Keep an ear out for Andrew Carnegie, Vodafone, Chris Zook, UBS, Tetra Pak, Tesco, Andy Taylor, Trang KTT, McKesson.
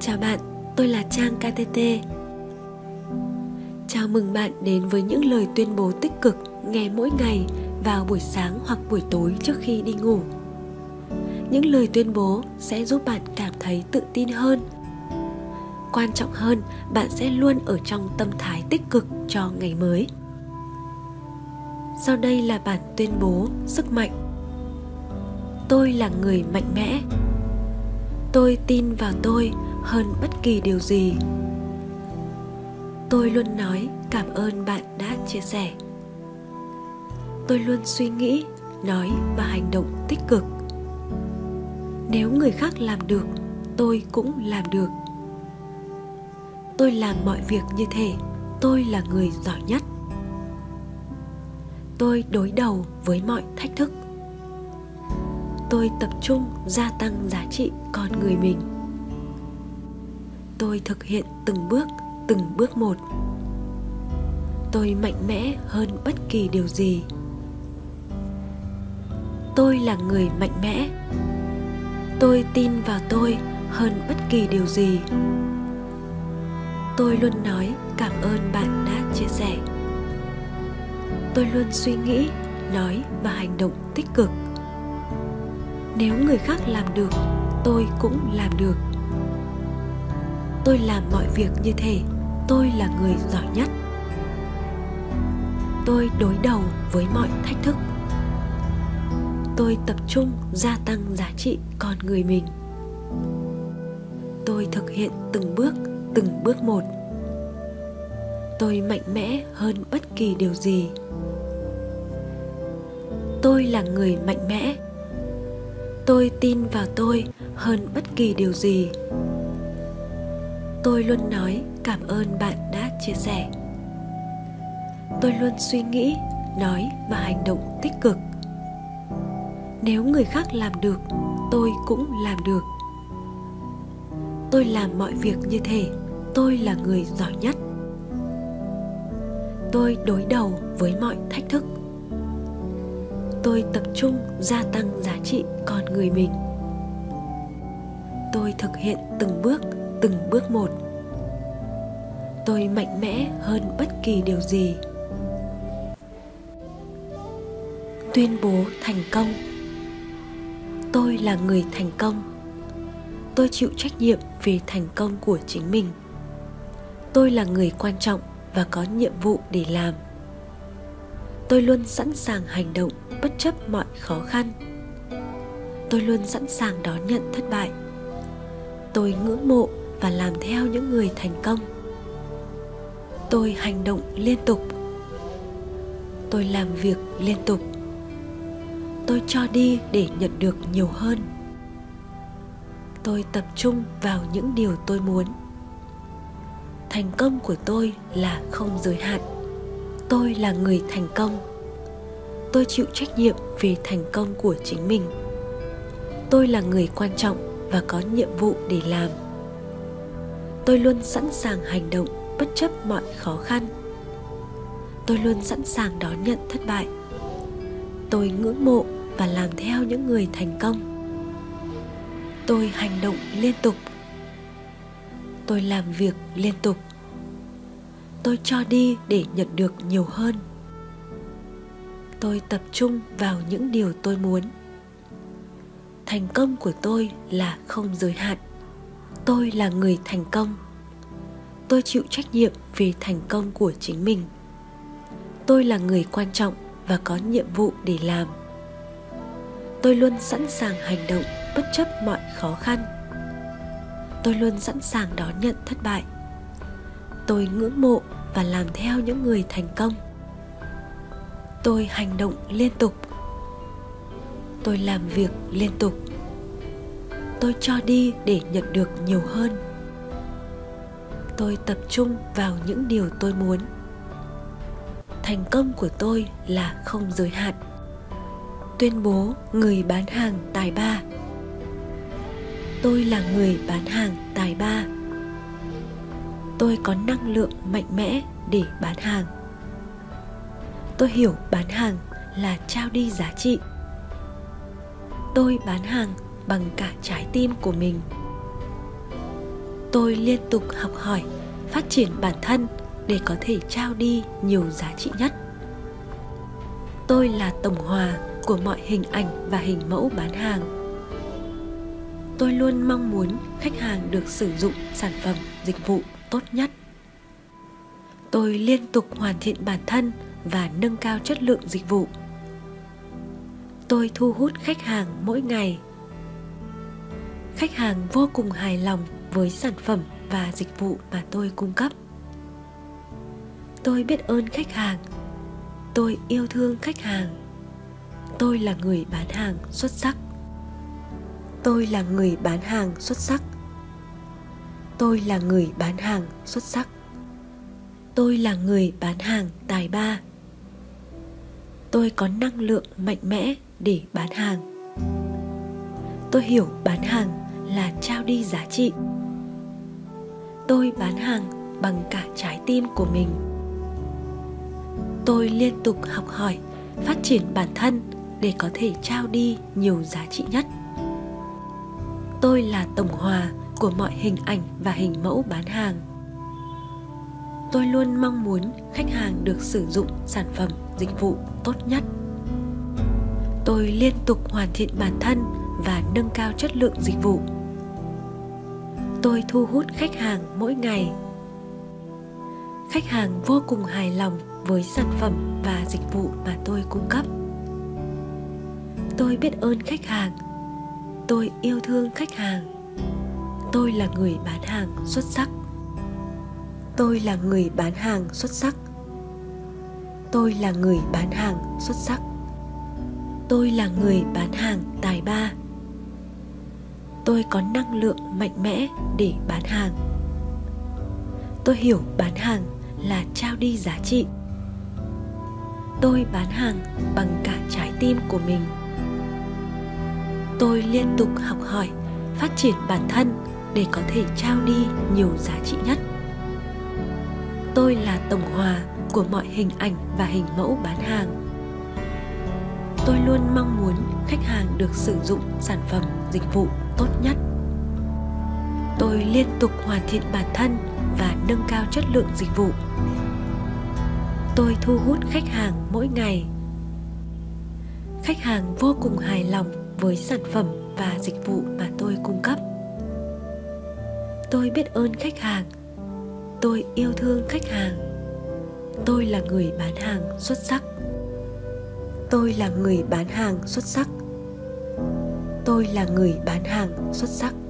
Chào bạn, tôi là Trang KTT. Chào mừng bạn đến với những lời tuyên bố tích cực nghe mỗi ngày vào buổi sáng hoặc buổi tối trước khi đi ngủ. Những lời tuyên bố sẽ giúp bạn cảm thấy tự tin hơn. Quan trọng hơn, bạn sẽ luôn ở trong tâm thái tích cực cho ngày mới. Sau đây là bản tuyên bố sức mạnh. Tôi là người mạnh mẽ. Tôi tin vào tôi hơn bất kỳ điều gì. Tôi luôn nói cảm ơn bạn đã chia sẻ. Tôi luôn suy nghĩ, nói và hành động tích cực. Nếu người khác làm được, tôi cũng làm được. Tôi làm mọi việc như thế, tôi là người giỏi nhất. Tôi đối đầu với mọi thách thức. Tôi tập trung gia tăng giá trị con người mình. Tôi thực hiện từng bước một. Tôi mạnh mẽ hơn bất kỳ điều gì. Tôi là người mạnh mẽ. Tôi tin vào tôi hơn bất kỳ điều gì. Tôi luôn nói cảm ơn bạn đã chia sẻ. Tôi luôn suy nghĩ, nói và hành động tích cực. Nếu người khác làm được, tôi cũng làm được. Tôi làm mọi việc như thế, tôi là người giỏi nhất. Tôi đối đầu với mọi thách thức. Tôi tập trung gia tăng giá trị con người mình. Tôi thực hiện từng bước một. Tôi mạnh mẽ hơn bất kỳ điều gì. Tôi là người mạnh mẽ. Tôi tin vào tôi hơn bất kỳ điều gì. Tôi luôn nói cảm ơn bạn đã chia sẻ. Tôi luôn suy nghĩ, nói và hành động tích cực. Nếu người khác làm được, tôi cũng làm được. Tôi làm mọi việc như thế, tôi là người giỏi nhất. Tôi đối đầu với mọi thách thức. Tôi tập trung gia tăng giá trị con người mình. Tôi thực hiện từng bước một. Tôi mạnh mẽ hơn bất kỳ điều gì. Tuyên bố thành công. Tôi là người thành công. Tôi chịu trách nhiệm về thành công của chính mình. Tôi là người quan trọng và có nhiệm vụ để làm. Tôi luôn sẵn sàng hành động bất chấp mọi khó khăn. Tôi luôn sẵn sàng đón nhận thất bại. Tôi ngưỡng mộ và làm theo những người thành công. Tôi hành động liên tục. Tôi làm việc liên tục. Tôi cho đi để nhận được nhiều hơn. Tôi tập trung vào những điều tôi muốn. Thành công của tôi là không giới hạn. Tôi là người thành công. Tôi chịu trách nhiệm về thành công của chính mình. Tôi là người quan trọng và có nhiệm vụ để làm. Tôi luôn sẵn sàng hành động bất chấp mọi khó khăn. Tôi luôn sẵn sàng đón nhận thất bại. Tôi ngưỡng mộ và làm theo những người thành công. Tôi hành động liên tục. Tôi làm việc liên tục. Tôi cho đi để nhận được nhiều hơn. Tôi tập trung vào những điều tôi muốn. Thành công của tôi là không giới hạn. Tôi là người thành công. Tôi chịu trách nhiệm về thành công của chính mình. Tôi là người quan trọng và có nhiệm vụ để làm. Tôi luôn sẵn sàng hành động bất chấp mọi khó khăn. Tôi luôn sẵn sàng đón nhận thất bại. Tôi ngưỡng mộ và làm theo những người thành công. Tôi hành động liên tục. Tôi làm việc liên tục. Tôi cho đi để nhận được nhiều hơn. Tôi tập trung vào những điều tôi muốn. Thành công của tôi là không giới hạn. Tuyên bố người bán hàng tài ba. Tôi là người bán hàng tài ba. Tôi có năng lượng mạnh mẽ để bán hàng. Tôi hiểu bán hàng là trao đi giá trị. Tôi bán hàng bằng cả trái tim của mình. tôi liên tục học hỏi, phát triển bản thân để có thể trao đi nhiều giá trị nhất. Tôi là tổng hòa của mọi hình ảnh và hình mẫu bán hàng. Tôi luôn mong muốn khách hàng được sử dụng sản phẩm, dịch vụ tốt nhất. Tôi liên tục hoàn thiện bản thân và nâng cao chất lượng dịch vụ. Tôi thu hút khách hàng mỗi ngày. Khách hàng vô cùng hài lòng với sản phẩm và dịch vụ mà tôi cung cấp. Tôi biết ơn khách hàng. Tôi yêu thương khách hàng. Tôi là người bán hàng xuất sắc. Tôi là người bán hàng xuất sắc. Tôi là người bán hàng xuất sắc. Tôi là người bán hàng tài ba. Tôi có năng lượng mạnh mẽ để bán hàng. Tôi hiểu bán hàng là trao đi giá trị. Tôi bán hàng bằng cả trái tim của mình. Tôi liên tục học hỏi, phát triển bản thân để có thể trao đi nhiều giá trị nhất. Tôi là tổng hòa của mọi hình ảnh và hình mẫu bán hàng. Tôi luôn mong muốn khách hàng được sử dụng sản phẩm, dịch vụ tốt nhất. Tôi liên tục hoàn thiện bản thân và nâng cao chất lượng dịch vụ. Tôi thu hút khách hàng mỗi ngày. Khách hàng vô cùng hài lòng với sản phẩm và dịch vụ mà tôi cung cấp. Tôi biết ơn khách hàng. Tôi yêu thương khách hàng. Tôi là người bán hàng xuất sắc. Tôi là người bán hàng xuất sắc. Tôi là người bán hàng xuất sắc. Tôi là người bán hàng tài ba. Tôi có năng lượng mạnh mẽ để bán hàng. Tôi hiểu bán hàng là trao đi giá trị. Tôi bán hàng bằng cả trái tim của mình. Tôi liên tục học hỏi, phát triển bản thân để có thể trao đi nhiều giá trị nhất. Tôi là tổng hòa của mọi hình ảnh và hình mẫu bán hàng. Tôi luôn mong muốn khách hàng được sử dụng sản phẩm, dịch vụ tốt nhất. Tôi liên tục hoàn thiện bản thân và nâng cao chất lượng dịch vụ. Tôi thu hút khách hàng mỗi ngày. Khách hàng vô cùng hài lòng với sản phẩm và dịch vụ mà tôi cung cấp. Tôi biết ơn khách hàng. Tôi yêu thương khách hàng. Tôi là người bán hàng xuất sắc. Tôi là người bán hàng xuất sắc. Tôi là người bán hàng xuất sắc.